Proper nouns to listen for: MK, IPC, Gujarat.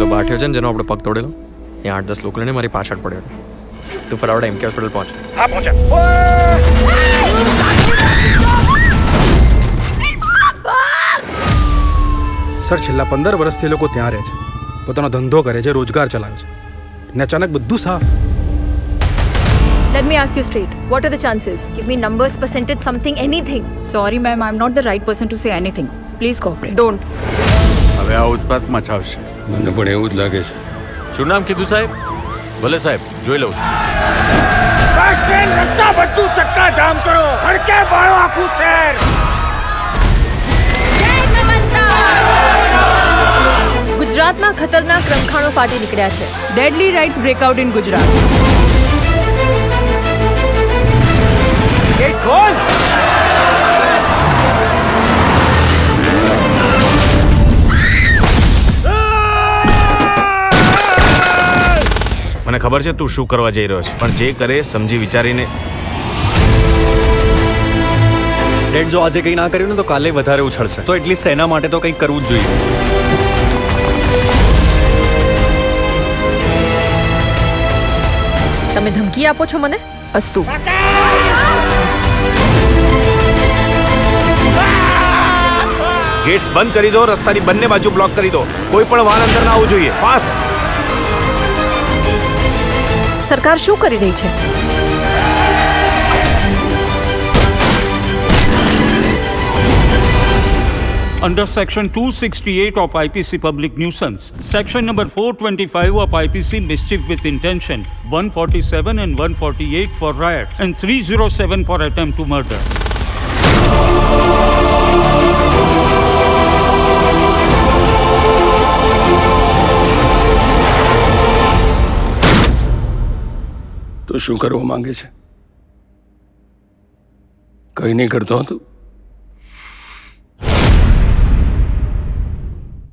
પેલો બાઠ્યો છે ને જેનો આપણે પગ તોડેલો એ 8-10 લોકોને મારી પાછળ પડ્યો. તું ફટાફટ MK હોસ્પિટલ પહોંચ. હા પહોંચ્યા. સર છેલ્લા 15 વર્ષથી લોકો ત્યાં રહે છે, પોતાનો ધંધો કરે છે, રોજગાર ચલાવે છે ને અચાનક બધું સાફ. Let me ask you straight. What are the chances? Give me numbers, percentage, something, anything. Sorry ma'am, I'm not the right person to say anything. Please cooperate. Don't. હવે આ ઉત્પાત મચાવશે. મને પણ એવું જ લાગે છે. શું નામ કીધું સાહેબ? ભલે સાહેબ, જોઈ લઉં. બસ ટ્રેન રસ્તા બધું ચક્કા જામ કરો. હડકે બાળો આખું શહેર. જય મમતા. ગુજરાતમાં ખતરનાક રમખાણો ફાટી નીકળ્યા છે. Deadly riots break out in Gujarat. મને ખબર છે તું શું કરવા જઈ રહ્યો છે, પણ જે કરે સમજી વિચારીને. ડેડ જો આજે કંઈ ના કર્યું ને તો કાલે વધારે ઉછળશે, તો એટલીસ્ટ એના માટે તો કંઈક કરવું જ જોઈએ. તમે ધમકી આપો છો મને? અસ્તુ. ગેટ્સ બંધ કરી દો, રસ્તાની બંને બાજુ બ્લોક કરી દો, કોઈ પણ વાહન અંદર ના આવવું જોઈએ. ફાસ્ટ. सरकार शू करी रही है? Under Section 268 of IPC Public Nuisance, Section number 425 of IPC Mischief with Intention, 147 and 148 for riot, and 307 for attempt to murder. तो शू करवा मांगे छे? कहीं नहीं करता हूं तू।